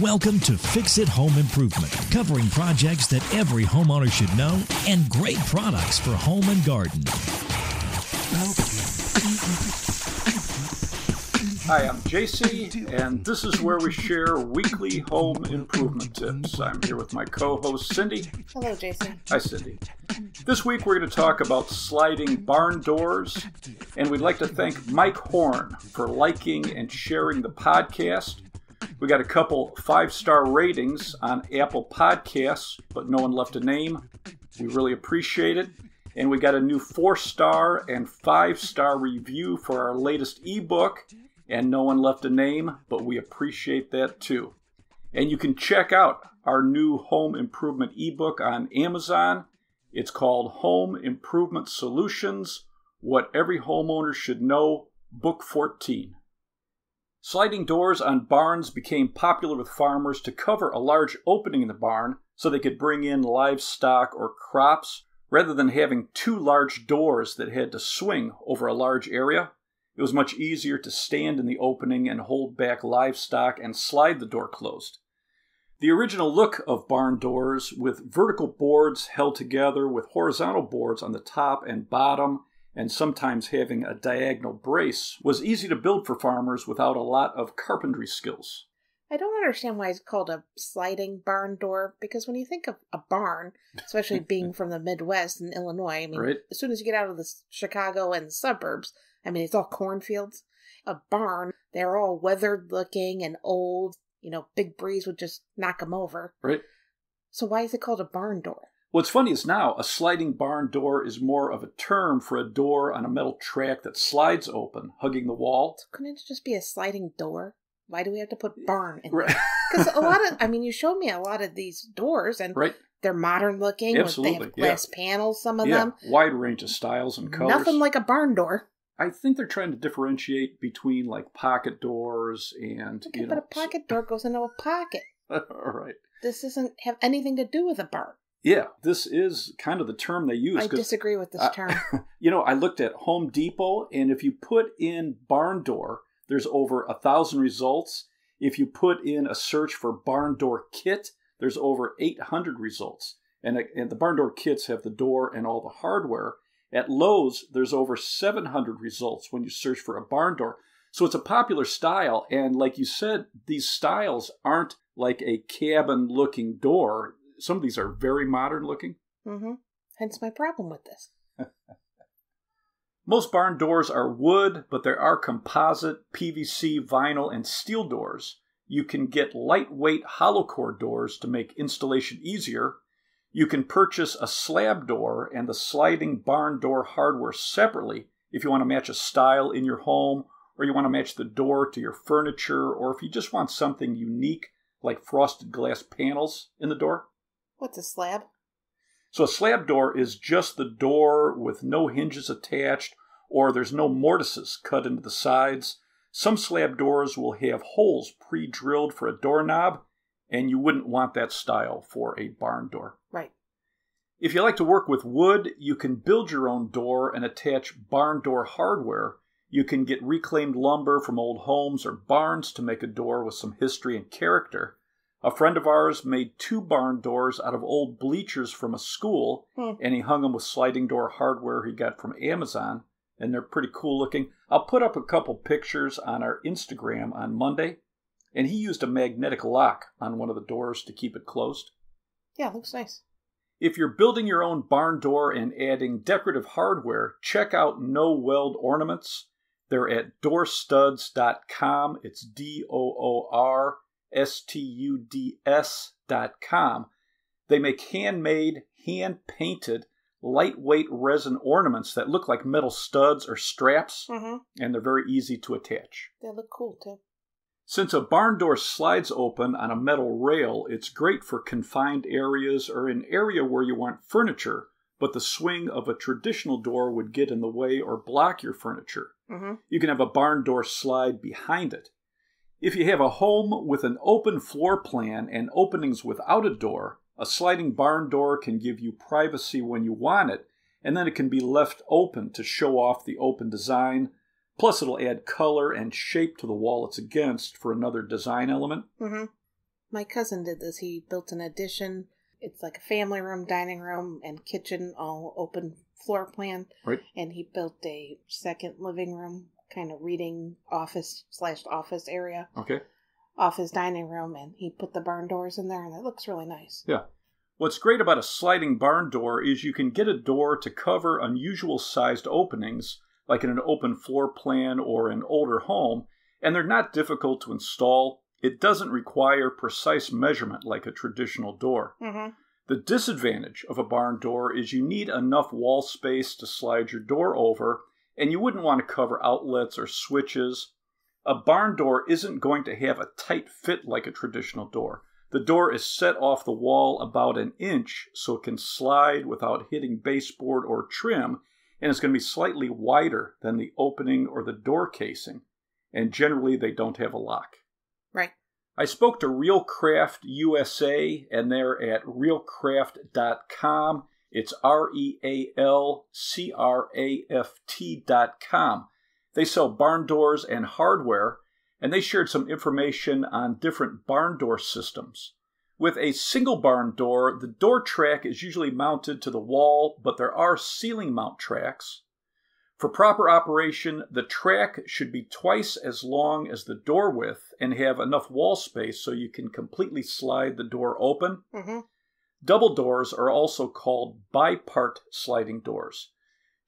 Welcome to Fix It Home Improvement, covering projects that every homeowner should know and great products for home and garden. Hi, I'm JC, and this is where we share weekly home improvement tips. I'm here with my co-host, Cindy. Hello, Jason. Hi, Cindy. This week, we're going to talk about sliding barn doors, and we'd like to thank Mike Horn for liking and sharing the podcast. We got a couple 5-star ratings on Apple Podcasts, but no one left a name. We really appreciate it. And we got a new 4-star and 5-star review for our latest ebook, and no one left a name, but we appreciate that too. And you can check out our new home improvement ebook on Amazon. It's called Home Improvement Solutions: What Every Homeowner Should Know, Book 14. Sliding doors on barns became popular with farmers to cover a large opening in the barn so they could bring in livestock or crops, rather than having two large doors that had to swing over a large area. It was much easier to stand in the opening and hold back livestock and slide the door closed. The original look of barn doors, with vertical boards held together with horizontal boards on the top and bottom, and sometimes having a diagonal brace, was easy to build for farmers without a lot of carpentry skills. I don't understand why it's called a sliding barn door, because when you think of a barn, especially being from the Midwest in Illinois, I mean, right? As soon as you get out of the Chicago and the suburbs, I mean, it's all cornfields. A barn, they're all weathered looking and old. You know, big breeze would just knock them over. Right. So why is it called a barn door? What's funny is now a sliding barn door is more of a term for a door on a metal track that slides open, hugging the wall. So couldn't it just be a sliding door? Why do we have to put barn in there? Because a lot of, I mean, you showed me a lot of these doors, and right, they're modern looking. Absolutely. They have glass panels, some of them. Wide range of styles and colors. Nothing like a barn door. I think they're trying to differentiate between, like, pocket doors and, okay, you know. But a pocket door goes into a pocket. All right. This doesn't have anything to do with a barn. Yeah, this is kind of the term they use. I disagree with this term. You know, I looked at Home Depot, and if you put in barn door, there's over 1,000 results. If you put in a search for barn door kit, there's over 800 results. And the barn door kits have the door and all the hardware. At Lowe's, there's over 700 results when you search for a barn door. So it's a popular style. And like you said, these styles aren't like a cabin-looking door. Some of these are very modern looking. Mm-hmm. Hence my problem with this. Most barn doors are wood, but there are composite, PVC, vinyl, and steel doors. You can get lightweight hollow core doors to make installation easier. You can purchase a slab door and the sliding barn door hardware separately if you want to match a style in your home, or you want to match the door to your furniture, or if you just want something unique like frosted glass panels in the door. What's a slab? So a slab door is just the door with no hinges attached, or there's no mortises cut into the sides. Some slab doors will have holes pre-drilled for a doorknob, and you wouldn't want that style for a barn door. Right. If you like to work with wood, you can build your own door and attach barn door hardware. You can get reclaimed lumber from old homes or barns to make a door with some history and character. A friend of ours made 2 barn doors out of old bleachers from a school, and he hung them with sliding door hardware he got from Amazon, and they're pretty cool looking. I'll put up a couple pictures on our Instagram on Monday, and he used a magnetic lock on one of the doors to keep it closed. Yeah, looks nice. If you're building your own barn door and adding decorative hardware, check out No-Weld Ornaments. They're at doorstuds.com. It's D-O-O-R. S-T-U-D-S.com. They make handmade, hand-painted, lightweight resin ornaments that look like metal studs or straps, and they're very easy to attach. They look cool, too. Since a barn door slides open on a metal rail, it's great for confined areas or an area where you want furniture, but the swing of a traditional door would get in the way or block your furniture. You can have a barn door slide behind it. If you have a home with an open floor plan and openings without a door, a sliding barn door can give you privacy when you want it, and then it can be left open to show off the open design. Plus, it'll add color and shape to the wall it's against for another design element. My cousin did this. He built an addition. It's like a family room, dining room, and kitchen, all open floor plan. Right. And he built a second living room, kind of reading office/office area. Okay. Off his dining room, and he put the barn doors in there, and it looks really nice. Yeah. What's great about a sliding barn door is you can get a door to cover unusual sized openings, like in an open floor plan or an older home, and they're not difficult to install. It doesn't require precise measurement like a traditional door. Mm-hmm. The disadvantage of a barn door is you need enough wall space to slide your door over, and you wouldn't want to cover outlets or switches. A barn door isn't going to have a tight fit like a traditional door. The door is set off the wall about an inch so it can slide without hitting baseboard or trim, and it's going to be slightly wider than the opening or the door casing. And generally, they don't have a lock. Right. I spoke to RealCraft USA, and they're at realcraft.com. It's realcraft.com. They sell barn doors and hardware, and they shared some information on different barn door systems. With a single barn door, the door track is usually mounted to the wall, but there are ceiling mount tracks. For proper operation, the track should be twice as long as the door width and have enough wall space so you can completely slide the door open. Mm-hmm. Double doors are also called bipart sliding doors.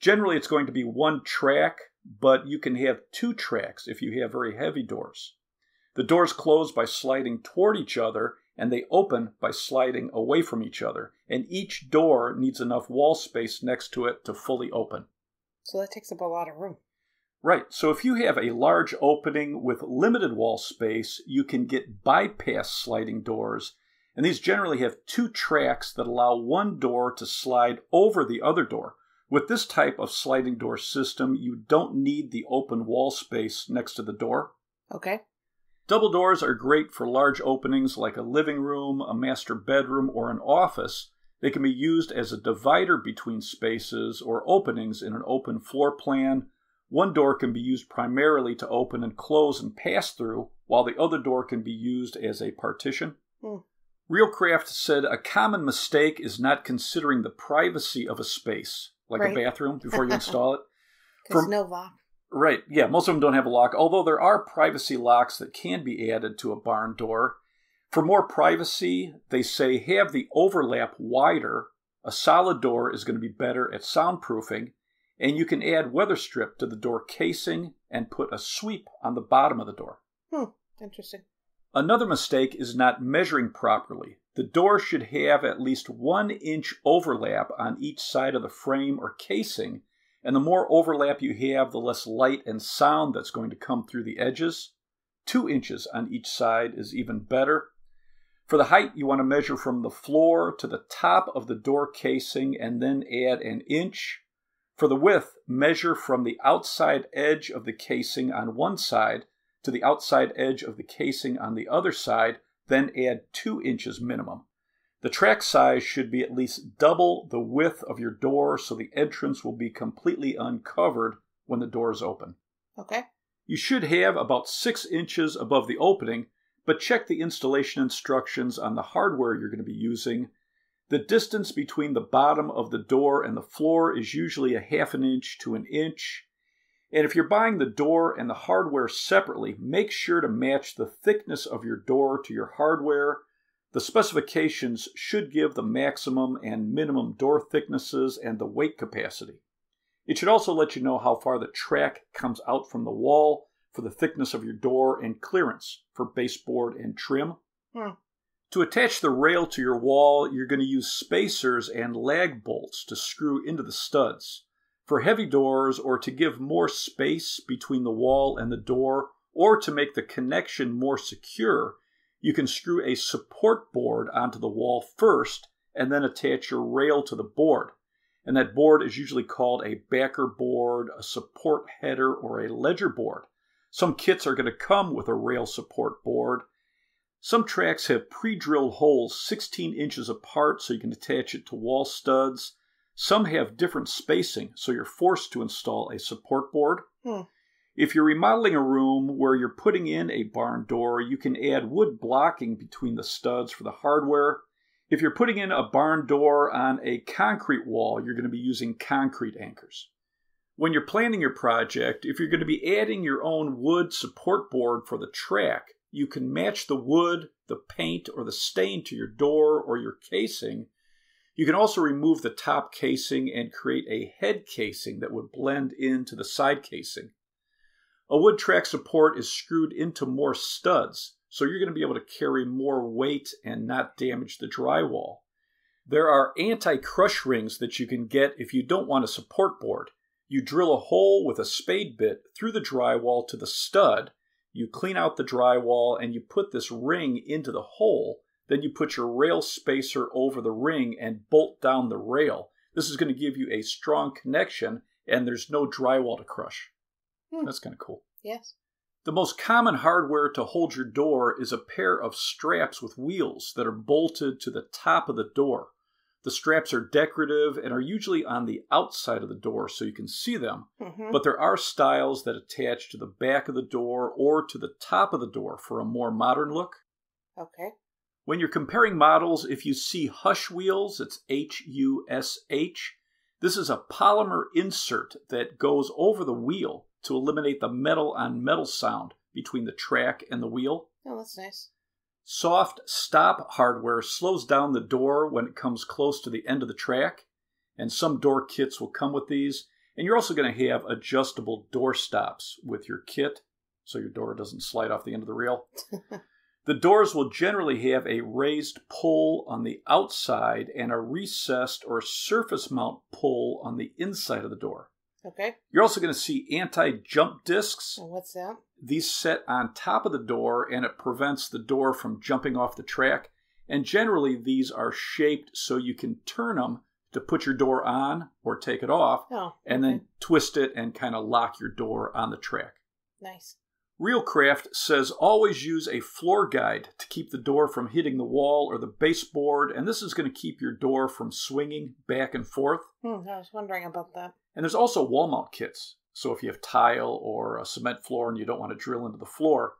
Generally, it's going to be one track, but you can have two tracks if you have very heavy doors. The doors close by sliding toward each other, and they open by sliding away from each other. And each door needs enough wall space next to it to fully open. So that takes up a lot of room. Right. So if you have a large opening with limited wall space, you can get bypass sliding doors. And these generally have two tracks that allow one door to slide over the other door. With this type of sliding door system, you don't need the open wall space next to the door. Okay. Double doors are great for large openings like a living room, a master bedroom, or an office. They can be used as a divider between spaces or openings in an open floor plan. One door can be used primarily to open and close and pass through, while the other door can be used as a partition. RealCraft said a common mistake is not considering the privacy of a space. Like right. A bathroom before you install it. There's no lock. Right. Yeah, most of them don't have a lock, although there are privacy locks that can be added to a barn door. For more privacy, they say have the overlap wider. A solid door is going to be better at soundproofing, and you can add weather strip to the door casing and put a sweep on the bottom of the door. Interesting. Another mistake is not measuring properly. The door should have at least 1 inch overlap on each side of the frame or casing, and the more overlap you have, the less light and sound that's going to come through the edges. 2 inches on each side is even better. For the height, you want to measure from the floor to the top of the door casing and then add 1 inch. For the width, measure from the outside edge of the casing on one side to the outside edge of the casing on the other side, then add 2 inches minimum. The track size should be at least double the width of your door, so the entrance will be completely uncovered when the door is open. Okay. You should have about 6 inches above the opening, but check the installation instructions on the hardware you're going to be using. The distance between the bottom of the door and the floor is usually 1/2 inch to 1 inch. And if you're buying the door and the hardware separately, make sure to match the thickness of your door to your hardware. The specifications should give the maximum and minimum door thicknesses and the weight capacity. It should also let you know how far the track comes out from the wall for the thickness of your door and clearance for baseboard and trim. To attach the rail to your wall, you're going to use spacers and lag bolts to screw into the studs. For heavy doors, or to give more space between the wall and the door, or to make the connection more secure, you can screw a support board onto the wall first and then attach your rail to the board. And that board is usually called a backer board, a support header, or a ledger board. Some kits are going to come with a rail support board. Some tracks have pre-drilled holes 16 inches apart so you can attach it to wall studs. Some have different spacing, so you're forced to install a support board. If you're remodeling a room where you're putting in a barn door, you can add wood blocking between the studs for the hardware. If you're putting in a barn door on a concrete wall, you're going to be using concrete anchors. When you're planning your project, if you're going to be adding your own wood support board for the track, you can match the wood, the paint, or the stain to your door or your casing. You can also remove the top casing and create a head casing that would blend into the side casing. A wood track support is screwed into more studs, so you're going to be able to carry more weight and not damage the drywall. There are anti-crush rings that you can get if you don't want a support board. You drill a hole with a spade bit through the drywall to the stud, you clean out the drywall, and you put this ring into the hole. Then you put your rail spacer over the ring and bolt down the rail. This is going to give you a strong connection, and there's no drywall to crush. That's kind of cool. Yes. The most common hardware to hold your door is a pair of straps with wheels that are bolted to the top of the door. The straps are decorative and are usually on the outside of the door so you can see them, but there are styles that attach to the back of the door or to the top of the door for a more modern look. Okay. When you're comparing models, if you see Hush wheels, it's H-U-S-H. This is a polymer insert that goes over the wheel to eliminate the metal-on-metal sound between the track and the wheel. Oh, that's nice. Soft stop hardware slows down the door when it comes close to the end of the track, and some door kits will come with these. And you're also going to have adjustable door stops with your kit, so your door doesn't slide off the end of the rail. The doors will generally have a raised pull on the outside and a recessed or surface mount pull on the inside of the door. Okay. You're also going to see anti-jump discs. What's that? These set on top of the door, and it prevents the door from jumping off the track. And generally, these are shaped so you can turn them to put your door on or take it off, and then twist it and kind of lock your door on the track. Nice. RealCraft says always use a floor guide to keep the door from hitting the wall or the baseboard, and this is going to keep your door from swinging back and forth. I was wondering about that. And there's also wall mount kits, so if you have tile or a cement floor and you don't want to drill into the floor,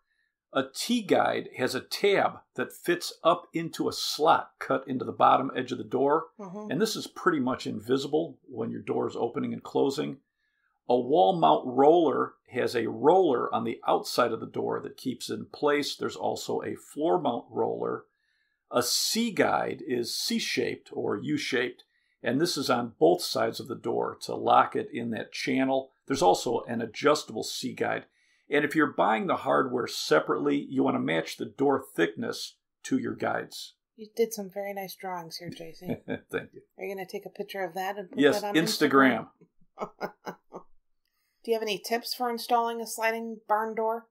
a T-guide has a tab that fits up into a slot cut into the bottom edge of the door, and this is pretty much invisible when your door is opening and closing. A wall mount roller has a roller on the outside of the door that keeps it in place. There's also a floor mount roller. A C-guide is C-shaped or U-shaped, and this is on both sides of the door to lock it in that channel. There's also an adjustable C-guide. And if you're buying the hardware separately, you want to match the door thickness to your guides. You did some very nice drawings here, JC. Thank you. Are you going to take a picture of that and put that on Instagram? Do you have any tips for installing a sliding barn door?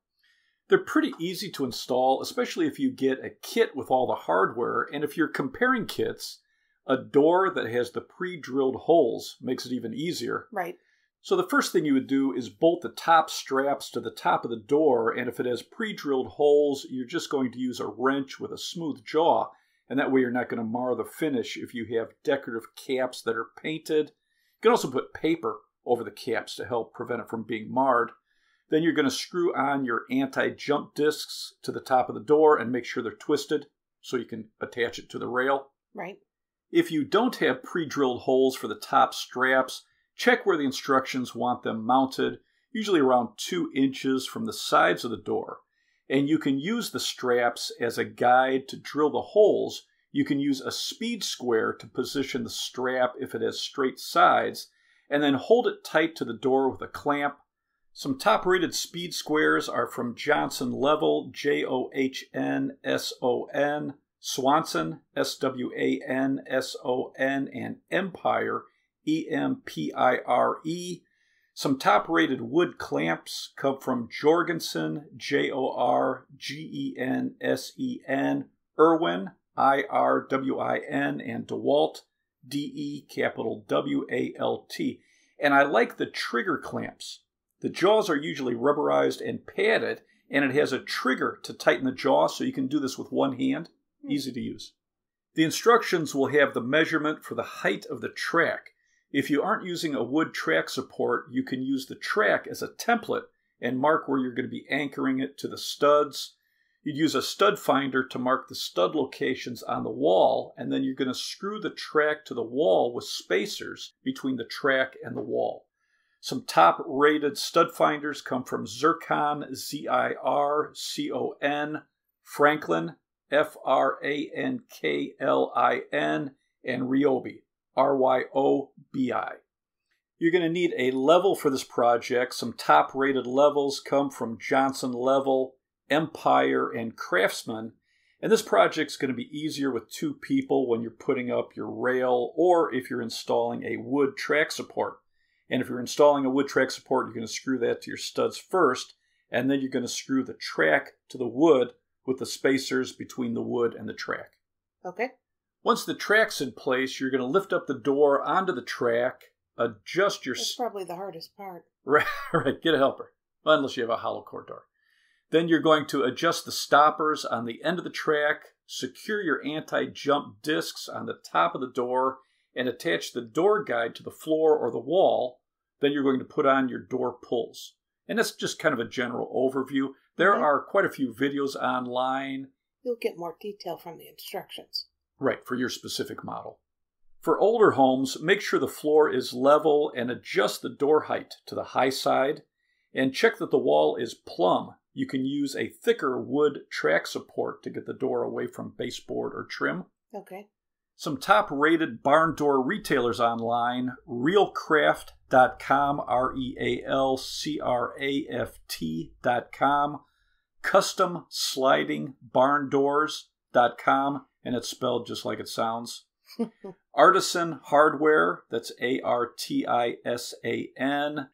They're pretty easy to install, especially if you get a kit with all the hardware. And if you're comparing kits, a door that has the pre-drilled holes makes it even easier. Right. So the first thing you would do is bolt the top straps to the top of the door. And if it has pre-drilled holes, you're just going to use a wrench with a smooth jaw. And that way you're not going to mar the finish if you have decorative caps that are painted. You can also put paper over the caps to help prevent it from being marred. Then you're going to screw on your anti-jump discs to the top of the door and make sure they're twisted so you can attach it to the rail. Right. If you don't have pre-drilled holes for the top straps, check where the instructions want them mounted, usually around 2 inches from the sides of the door. And you can use the straps as a guide to drill the holes. You can use a speed square to position the strap if it has straight sides, and then hold it tight to the door with a clamp. Some top-rated speed squares are from Johnson Level, J-O-H-N-S-O-N, Swanson, S-W-A-N-S-O-N, and Empire, E-M-P-I-R-E. Some top-rated wood clamps come from Jorgensen, J-O-R-G-E-N-S-E-N, Irwin, I-R-W-I-N, and DeWalt, D-E-W-A-L-T. And I like the trigger clamps. The jaws are usually rubberized and padded, and it has a trigger to tighten the jaw, so you can do this with one hand. Easy to use. The instructions will have the measurement for the height of the track. If you aren't using a wood track support, you can use the track as a template and mark where you're going to be anchoring it to the studs. You'd use a stud finder to mark the stud locations on the wall, and then you're going to screw the track to the wall with spacers between the track and the wall. Some top-rated stud finders come from Zircon, Zircon, Franklin, Franklin, and Ryobi, Ryobi. You're going to need a level for this project. Some top-rated levels come from Johnson Level, Empire, and Craftsman. And this project's going to be easier with two people when you're putting up your rail or if you're installing a wood track support. And if you're installing a wood track support, you're going to screw that to your studs first, and then you're going to screw the track to the wood with the spacers between the wood and the track. Okay. Once the track's in place, you're going to lift up the door onto the track, adjust your... That's probably the hardest part. Right. Get a helper. Unless you have a hollow core door. Then you're going to adjust the stoppers on the end of the track, secure your anti-jump discs on the top of the door, and attach the door guide to the floor or the wall. Then you're going to put on your door pulls. And that's just kind of a general overview. There are quite a few videos online. You'll get more detail from the instructions. Right, for your specific model. For older homes, make sure the floor is level and adjust the door height to the high side. And check that the wall is plumb. You can use a thicker wood track support to get the door away from baseboard or trim. Okay. Some top-rated barn door retailers online, realcraft.com, realcraft.com, customslidingbarndoors.com, and it's spelled just like it sounds. Artisan Hardware, that's Artisan, and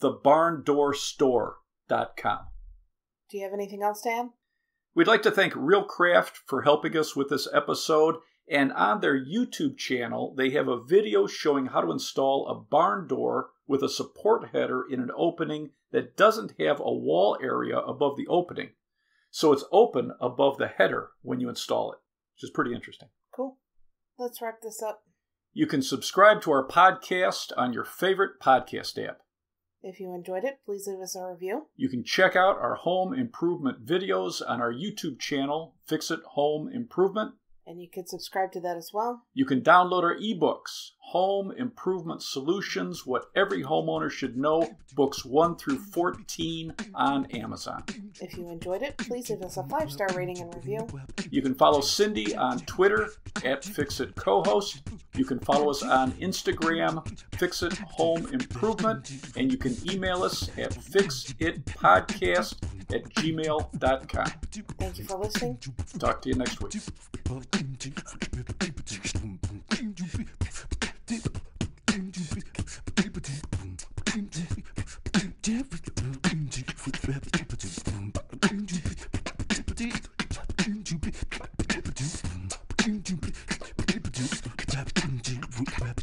thebarndoorstore.com. Do you have anything else, Dan? We'd like to thank RealCraft for helping us with this episode. And on their YouTube channel, they have a video showing how to install a barn door with a support header in an opening that doesn't have a wall area above the opening. So it's open above the header when you install it, which is pretty interesting. Cool. Let's wrap this up. You can subscribe to our podcast on your favorite podcast app. If you enjoyed it, please leave us a review. You can check out our home improvement videos on our YouTube channel, Fix It Home Improvement. And you can subscribe to that as well. You can download our ebooks, Home Improvement Solutions: What Every Homeowner Should Know, books 1 through 14 on Amazon. If you enjoyed it, please leave us a 5-star rating and review. You can follow Cindy on Twitter at FixitCohost. You can follow us on Instagram, Fixit Home Improvement, and you can email us at fixitpodcast@gmail.com. Thank you for listening. Talk to you next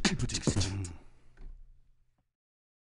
week.